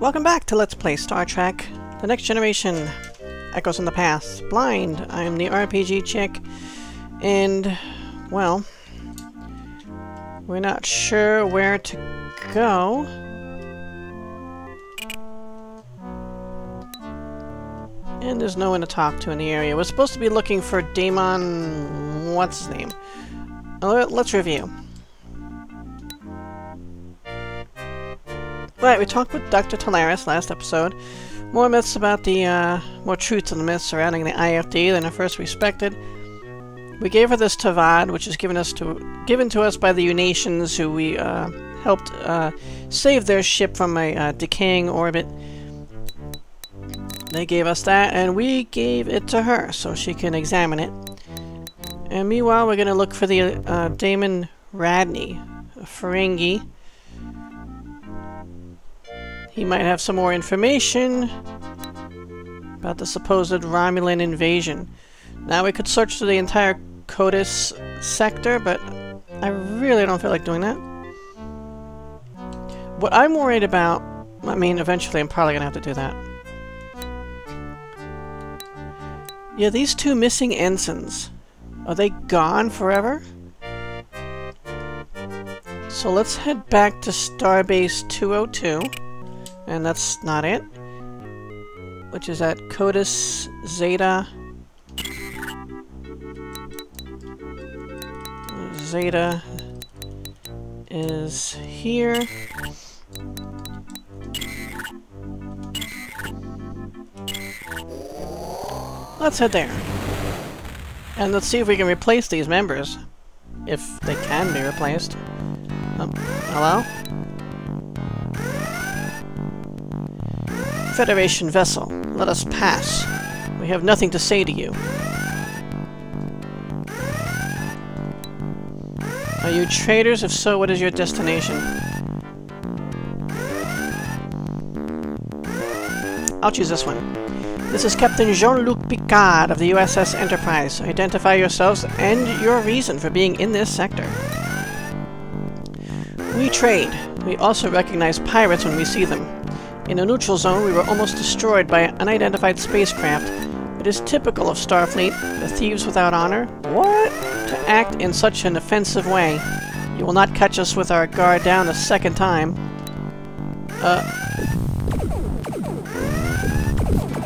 Welcome back to Let's Play Star Trek The Next Generation, Echoes in the Past. Blind, I'm the RPG chick, and, well, we're not sure where to go. And there's no one to talk to in the area. We're supposed to be looking for Daimon... what's his name? Let's review. Right, we talked with Dr. Talaris last episode. More myths about the, more truths in the myths surrounding the IFD than are first respected. We gave her this Tavad, which is given to us by the Eunanians, who we helped save their ship from a decaying orbit. They gave us that, and we gave it to her so she can examine it. And meanwhile, we're going to look for the Daimon Rodney, a Ferengi. He might have some more information about the supposed Romulan invasion. Now, we could search through the entire CODIS sector, but I really don't feel like doing that. What I'm worried about... I mean, eventually I'm probably going to have to do that. Yeah, these two missing ensigns. Are they gone forever? So let's head back to Starbase 202. And that's not it. Which is at Codis Zeta. Zeta is here. Let's head there. And let's see if we can replace these members. If they can be replaced. Hello? Federation vessel, let us pass. We have nothing to say to you. Are you traitors? If so, what is your destination? I'll choose this one. This is Captain Jean-Luc Picard of the USS Enterprise. Identify yourselves and your reason for being in this sector. We trade. We also recognize pirates when we see them. In a neutral zone, we were almost destroyed by an unidentified spacecraft. It is typical of Starfleet, the thieves without honor, what? To act in such an offensive way. You will not catch us with our guard down a second time.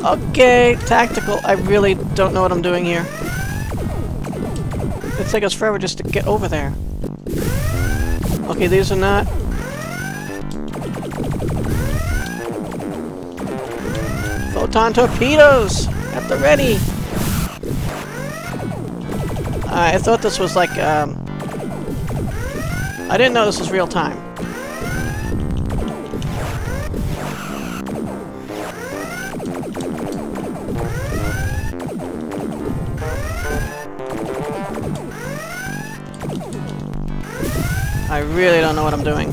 Okay, tactical. I really don't know what I'm doing here. It took us forever just to get over there. Okay, these are not... Photon torpedoes! At the ready! I thought this was like, I didn't know this was real time. I really don't know what I'm doing.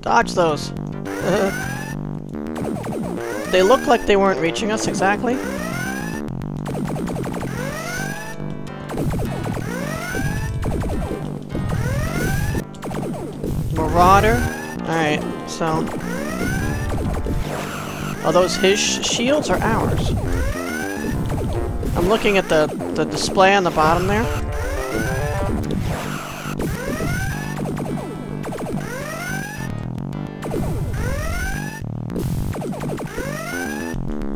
Dodge those. They look like they weren't reaching us exactly. Marauder. Alright, so... are those his shields or ours? I'm looking at the display on the bottom there.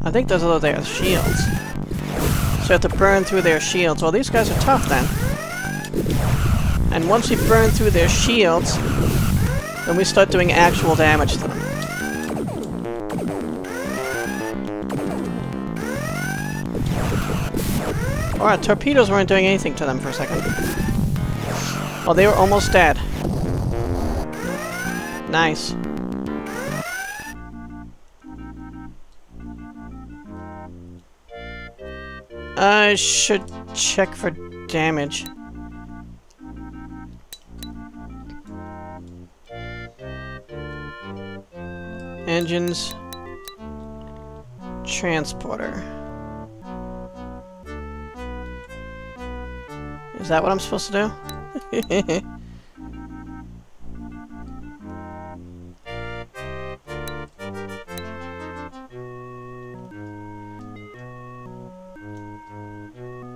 I think those are their shields. So you have to burn through their shields. Well, these guys are tough then. And once we burn through their shields, then we start doing actual damage to them. Alright, torpedoes weren't doing anything to them for a second. Oh, they were almost dead. Nice. I should check for damage. Engines. transporter. Is that what I'm supposed to do?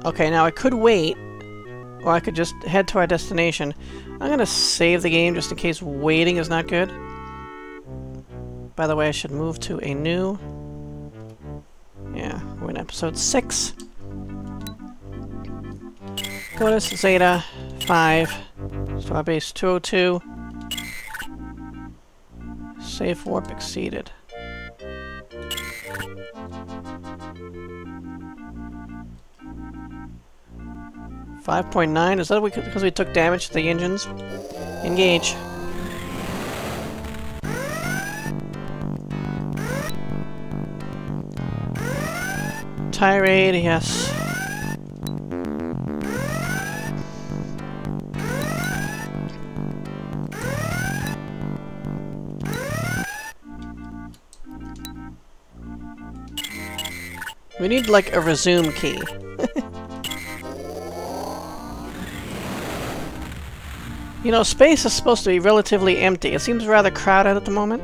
Okay, now I could wait, or I could just head to our destination. I'm gonna save the game just in case waiting is not good. By the way, I should move to a new... Yeah, we're in episode 6. Codis Zeta 5, Starbase 202. Safe warp exceeded. .9, is that because we took damage to the engines? Engage. Tirade, yes. We need, like, a resume key. You know, space is supposed to be relatively empty. It seems rather crowded at the moment.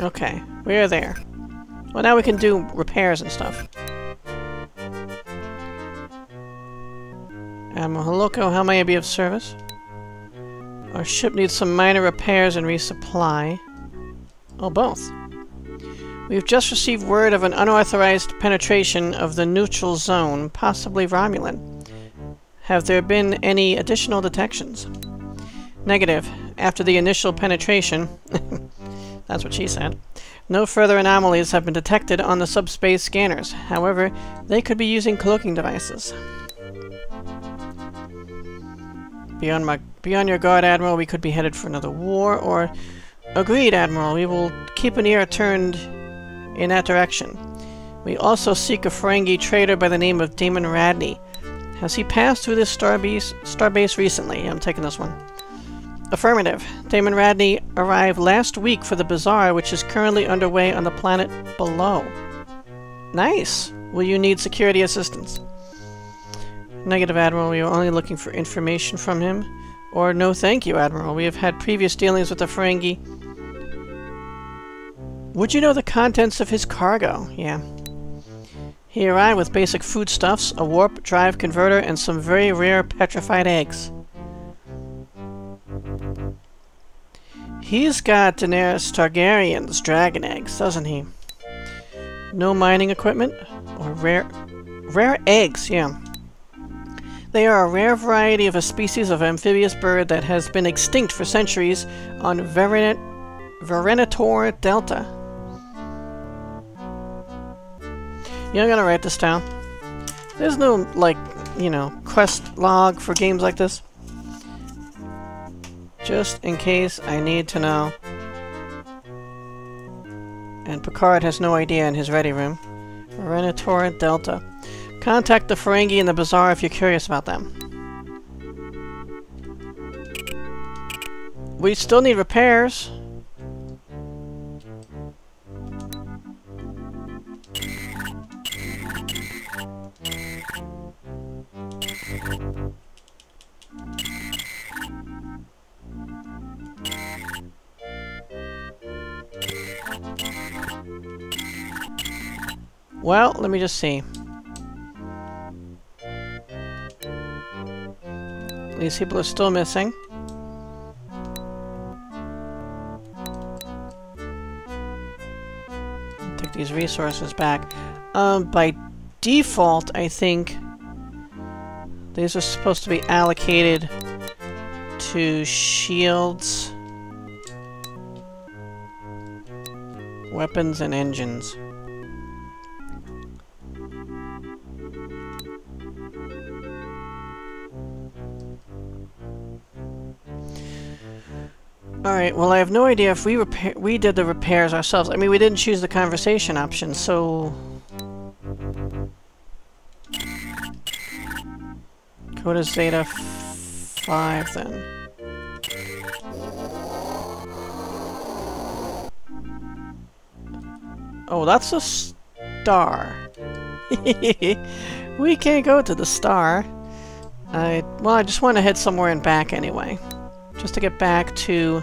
Okay, we're there. Well, now we can do repairs and stuff. Hello, how may I be of service? Our ship needs some minor repairs and resupply. Oh, both. We've just received word of an unauthorized penetration of the neutral zone, possibly Romulan. Have there been any additional detections? Negative. After the initial penetration, that's what she said, no further anomalies have been detected on the subspace scanners. However, they could be using cloaking devices. Be on your guard, Admiral. We could be headed for another war, or... Agreed, Admiral. We will keep an ear turned in that direction. We also seek a Ferengi trader by the name of Daimon Rodney. Has he passed through this starbase recently? I'm taking this one. Affirmative. Daimon Rodney arrived last week for the bazaar, which is currently underway on the planet below. Nice! Will you need security assistance? Negative, Admiral. We are only looking for information from him. Or no thank you, Admiral. We have had previous dealings with the Ferengi. Would you know the contents of his cargo? Yeah. He arrived with basic foodstuffs, a warp drive converter, and some very rare petrified eggs. He's got Daenerys Targaryen's dragon eggs, doesn't he? No mining equipment? Or rare eggs, yeah. They are a rare variety of a species of amphibious bird that has been extinct for centuries on Verenator Delta. Yeah, I'm gonna write this down. There's no, like, you know, quest log for games like this. Just in case I need to know. And Picard has no idea in his ready room. Verenator Delta. Contact the Ferengi in the bazaar if you're curious about them. We still need repairs. Well, let me just see. These people are still missing. Take these resources back. By default, I think these are supposed to be allocated to shields, weapons, and engines. Alright, well, I have no idea if we did the repairs ourselves. I mean, we didn't choose the conversation option, so... Codis Zeta 5 then. Oh, that's a star. We can't go to the star. Well, I just want to head somewhere and back anyway. Just to get back to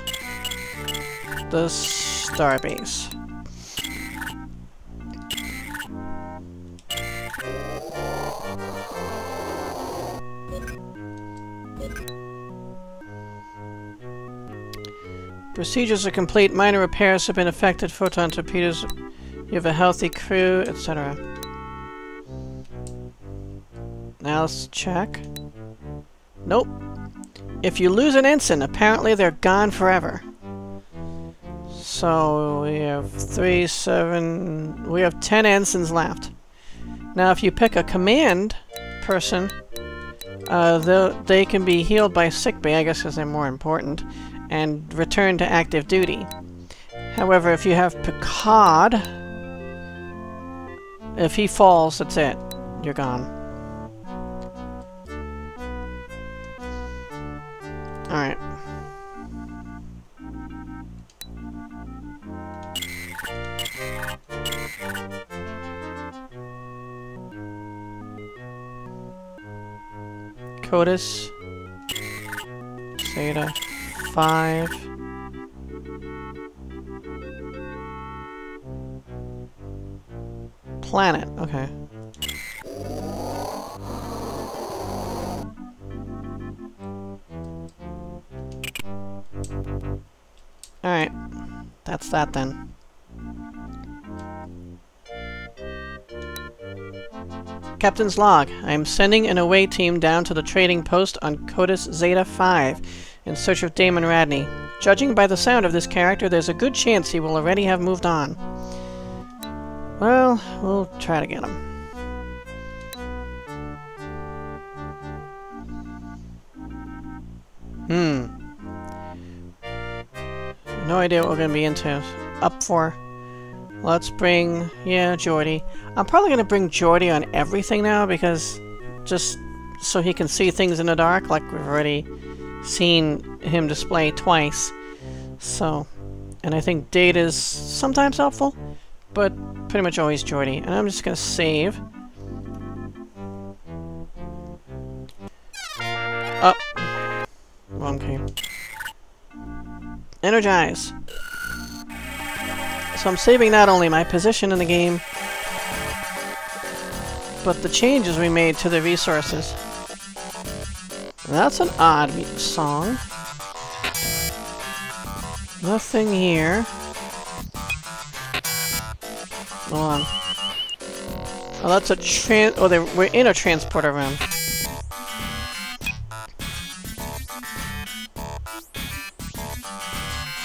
the starbase. Procedures are complete. Minor repairs have been effected. Photon torpedoes. You have a healthy crew, etc. Now let's check. Nope. If you lose an ensign, apparently they're gone forever. So we have 3, 7... We have 10 ensigns left. Now if you pick a command person, they can be healed by sickbay, I guess because they're more important, and return to active duty. However, if you have Picard, if he falls, that's it. You're gone. Alright. CODIS Zeta 5. Planet, okay. Alright, that's that then. Captain's log. I am sending an away team down to the trading post on CODIS Zeta 5 in search of Daimon Rodney. Judging by the sound of this character, there's a good chance he will already have moved on. Well, we'll try to get him. No idea what we're going to be into. Up for... Let's bring... Yeah, Geordi. I'm probably going to bring Geordi on everything now, because... Just so he can see things in the dark, like we've already seen him display twice. So... And I think Data's sometimes helpful, but pretty much always Geordi. And I'm just going to save. Up. Oh. Wrong game. Energize! So I'm saving not only my position in the game, but the changes we made to the resources. That's an odd song. Nothing here. Hold on. Oh, that's a we're in a transporter room.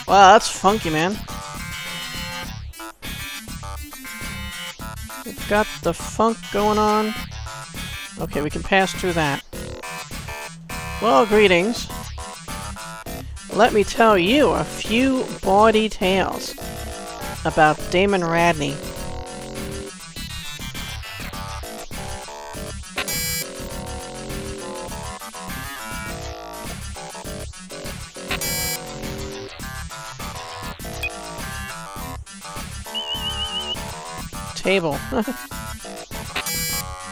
Wow, that's funky, man. We've got the funk going on. Okay, we can pass through that. Well, greetings. Let me tell you a few bawdy tales about Daimon Rodney. Table.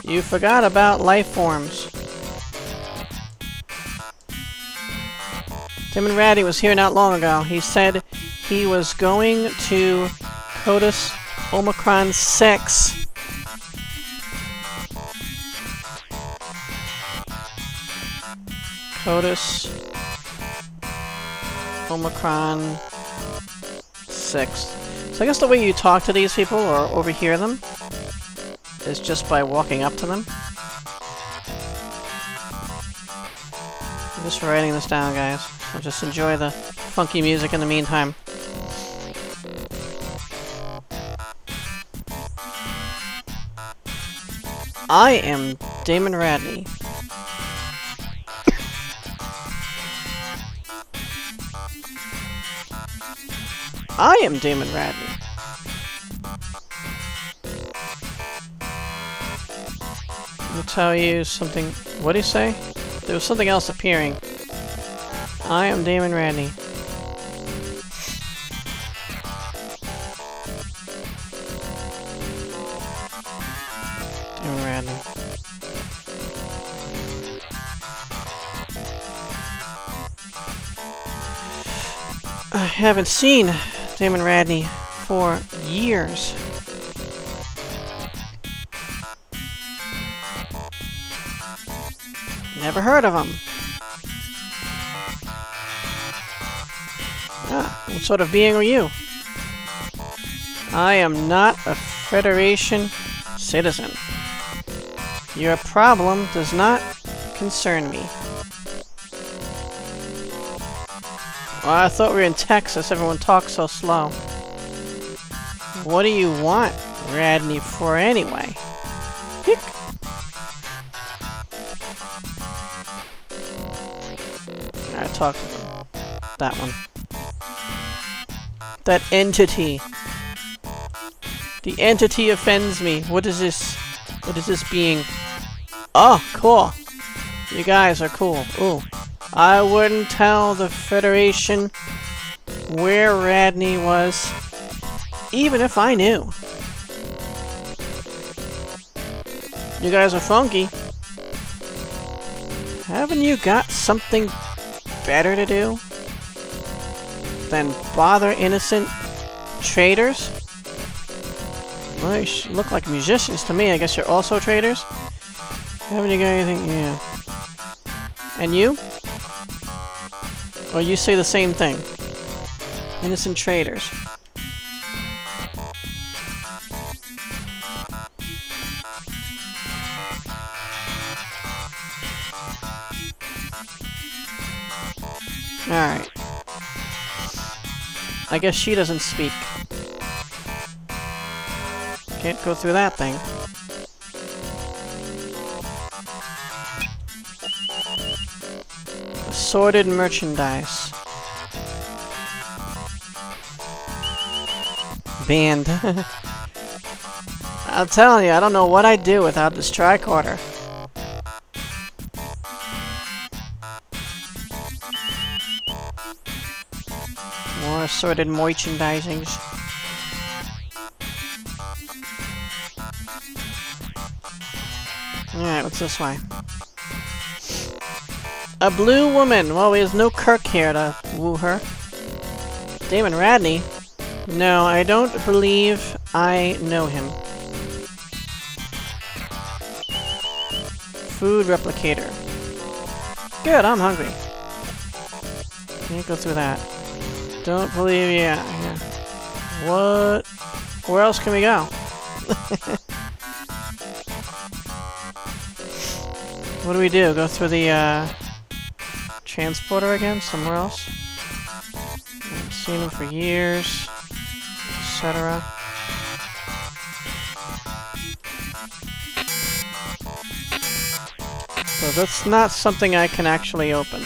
You forgot about life forms. Daimon Rodney was here not long ago. He said he was going to CODIS Omicron 6. CODIS Omicron 6. So I guess the way you talk to these people, or overhear them, is just by walking up to them. I'm just writing this down, guys. So just enjoy the funky music in the meantime. I am Daimon Rodney. I am Daimon Rodney. I'll tell you something. What do you say? There was something else appearing. I am Daimon Rodney. I haven't seen Daimon Rodney for years. Never heard of him. Ah, what sort of being are you? I am not a Federation citizen. Your problem does not concern me. Well, I thought we were in Texas. Everyone talks so slow. What do you want Rodney for anyway? Hick. I talked to them. That one. That entity. The entity offends me. What is this? What is this being? Oh, cool. You guys are cool. Ooh. I wouldn't tell the Federation where Rodney was, even if I knew. You guys are funky. Haven't you got something better to do than bother innocent traitors? Well, you look like musicians to me. I guess you're also traitors? Haven't you got anything? Yeah. And you? Well, you say the same thing. Innocent traitors. Alright. I guess she doesn't speak. Can't go through that thing. Assorted merchandise. Banned. I'm telling you, I don't know what I'd do without this tricorder. More assorted merchandisings. Alright, what's this way? A blue woman! Well, there's no Kirk here to woo her. Daimon Rodney? No, I don't believe I know him. Food replicator. Good, I'm hungry. Can't go through that. Don't believe you. Yeah. What? Where else can we go? What do we do? Go through the, transporter again? Somewhere else? I haven't seen him for years, etc. So that's not something I can actually open.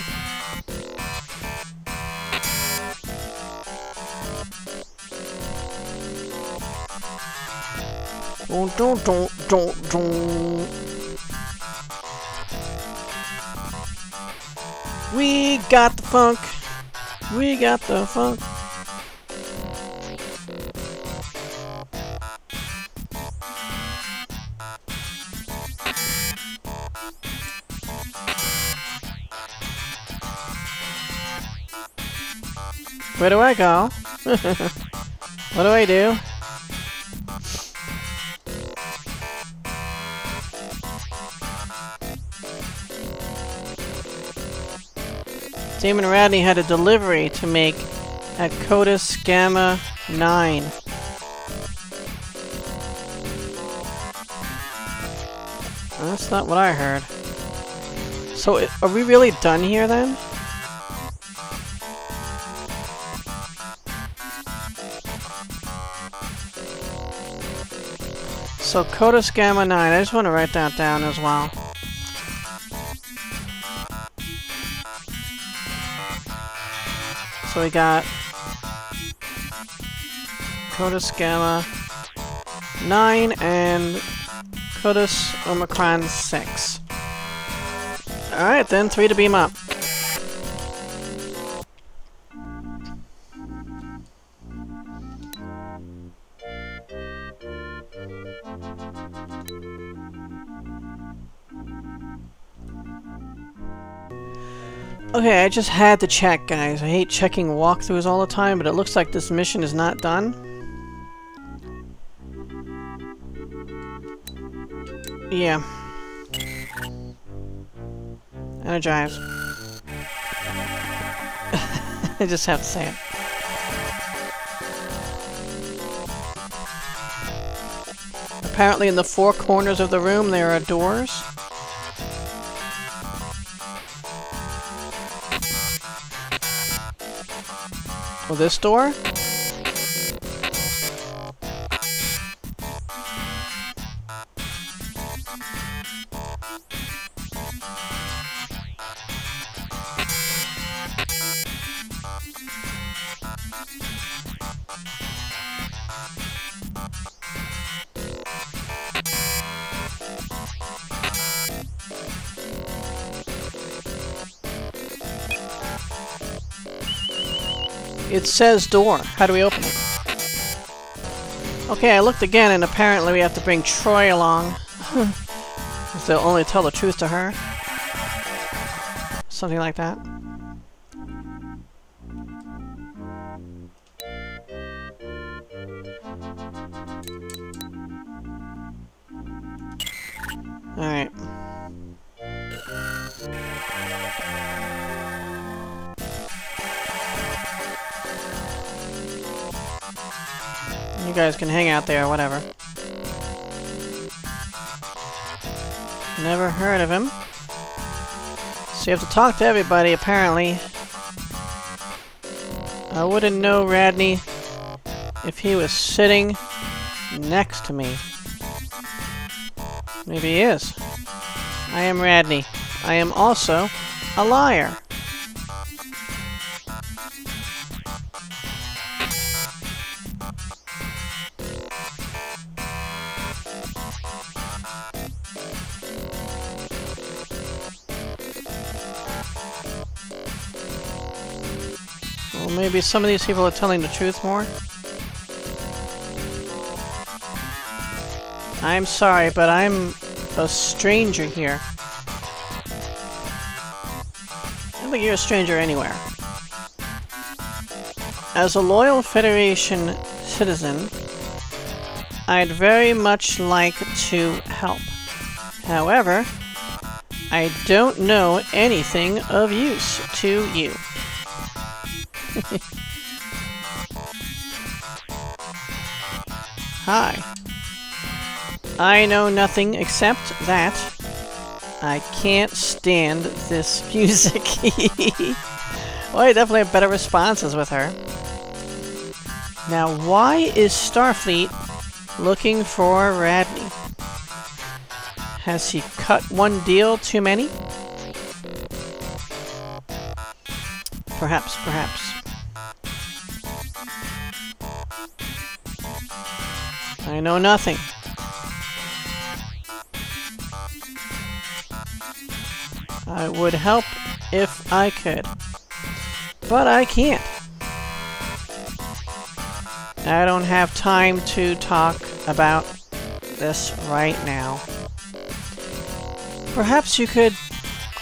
Don't. We got the funk. We got the funk. Where do I go? What do I do? Daimon Rodney had a delivery to make at CODIS Gamma 9. Well, that's not what I heard. So, are we really done here then? So, CODIS Gamma 9. I just want to write that down as well. So we got CODIS Gamma 9 and CODIS Omicron 6. Alright then, three to beam up. Okay, I just had to check, guys. I hate checking walkthroughs all the time, but it looks like this mission is not done. Yeah. Energize. I just have to say it. Apparently in the four corners of the room there are doors. Well, this door? It says door. How do we open it? Okay, I looked again and apparently we have to bring Troi along. If they'll only tell the truth to her. Something like that. Alright. You guys can hang out there, whatever. Never heard of him. So you have to talk to everybody, apparently. I wouldn't know Rodney if he was sitting next to me. Maybe he is. I am Rodney. I am also a liar. Maybe some of these people are telling the truth more. I'm sorry, but I'm a stranger here. I don't think you're a stranger anywhere. As a loyal Federation citizen, I'd very much like to help. However, I don't know anything of use to you. Hi. I know nothing except that I can't stand this music. Well, I definitely have better responses with her. Now, why is Starfleet looking for Rodney? Has he cut one deal too many? Perhaps, perhaps. I know nothing. I would help if I could, but I can't. I don't have time to talk about this right now. Perhaps you could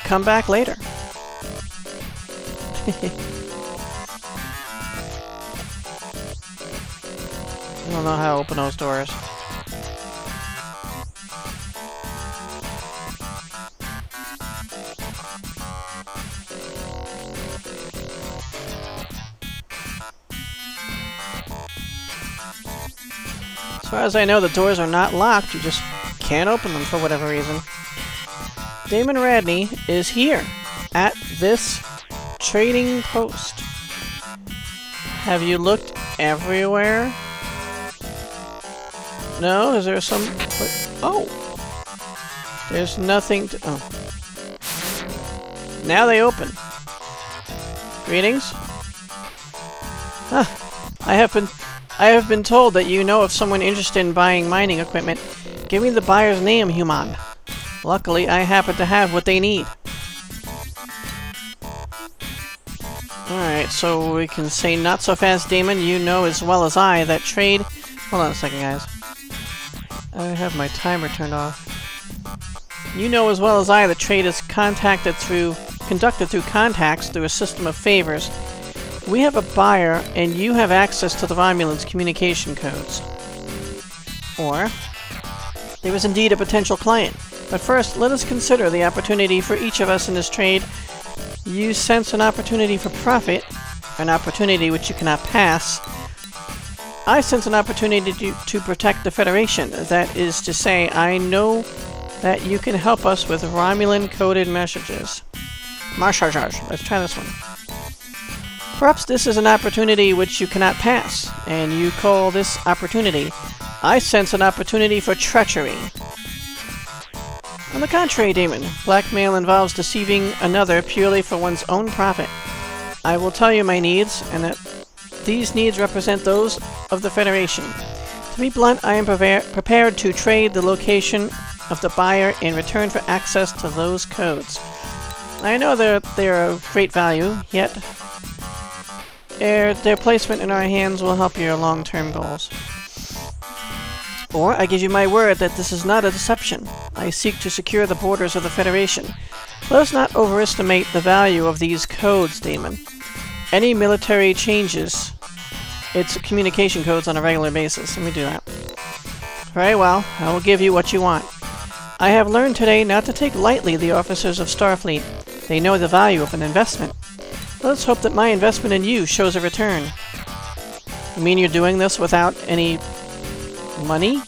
come back later. I don't know how to open those doors. As far as I know, the doors are not locked. You just can't open them for whatever reason. Daimon Rodney is here at this trading post. Have you looked everywhere? No? Is there some... Oh! There's nothing to... Oh. Now they open. Greetings. Huh. I have been told that you know of someone interested in buying mining equipment. Give me the buyer's name, Human. Luckily, I happen to have what they need. Alright, so we can say not so fast, Daimon. You know as well as I that trade... Hold on a second, guys. I have my timer turned off. You know as well as I that trade is conducted through contacts through a system of favors. We have a buyer, and you have access to the Romulan's communication codes. Or... there is indeed a potential client. But first, let us consider the opportunity for each of us in this trade. You sense an opportunity for profit, an opportunity which you cannot pass. I sense an opportunity to protect the Federation. That is to say, I know that you can help us with Romulan-coded messages. Marsharge. Let's try this one. Perhaps this is an opportunity which you cannot pass, and you call this opportunity. I sense an opportunity for treachery. On the contrary, Daimon, blackmail involves deceiving another purely for one's own profit. I will tell you my needs, and that these needs represent those of the Federation. To be blunt, I am prepared to trade the location of the buyer in return for access to those codes. I know they're of great value, yet their placement in our hands will help your long-term goals. Or, I give you my word that this is not a deception. I seek to secure the borders of the Federation. Let us not overestimate the value of these codes, Daimon. Any military changes its communication codes on a regular basis, and we do that. Very well, I will give you what you want. I have learned today not to take lightly the officers of Starfleet. They know the value of an investment. Let us hope that my investment in you shows a return. You mean you're doing this without any... money?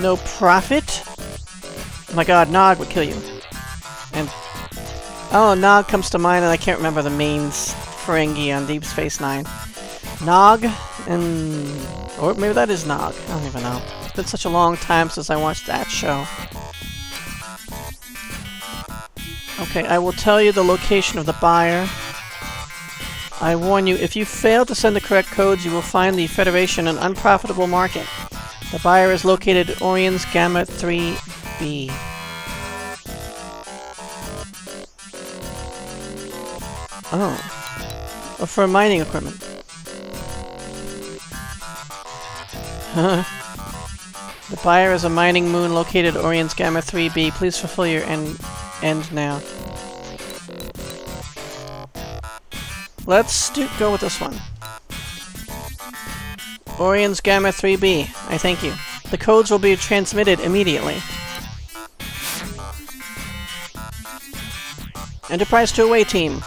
No profit? Oh my god, Nog would kill you. And... oh, Nog comes to mind, and I can't remember the main Ferengi on Deep Space Nine. Nog and... or maybe that is Nog. I don't even know. It's been such a long time since I watched that show. Okay, I will tell you the location of the buyer. I warn you, if you fail to send the correct codes, you will find the Federation an unprofitable market. The buyer is located at Orion's Gamma 3B. Oh. Or for mining equipment. Huh. The buyer is a mining moon located at Orion's Gamma 3B. Please fulfill your end now. Let's go with this one. Orion's Gamma 3B. I thank you. The codes will be transmitted immediately. Enterprise to away team.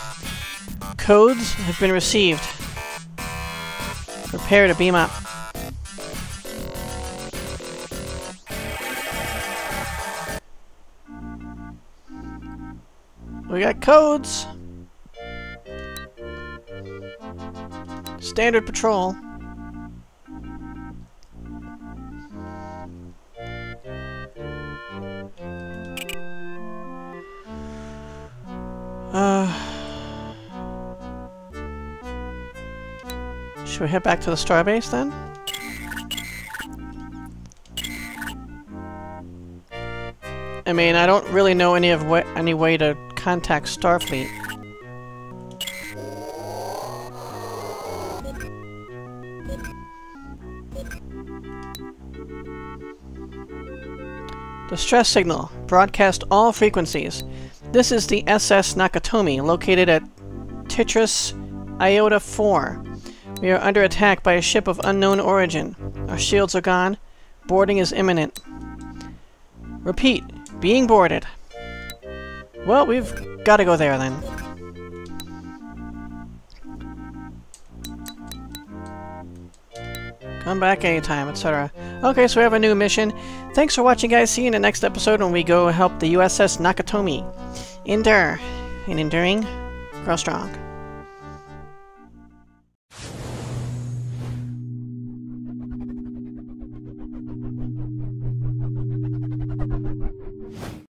Codes have been received. Prepare to beam up. We got codes! Standard patrol. Should we head back to the starbase then? I mean, I don't really know any way to contact Starfleet. Distress signal. Broadcast all frequencies. This is the SS Nakatomi, located at Titrus Iota 4. We are under attack by a ship of unknown origin. Our shields are gone. Boarding is imminent. Repeat, being boarded. Well, we've got to go there then. Come back anytime, etc. Okay, so we have a new mission. Thanks for watching, guys. See you in the next episode when we go help the USS Nakatomi. Endure. And enduring, grow strong.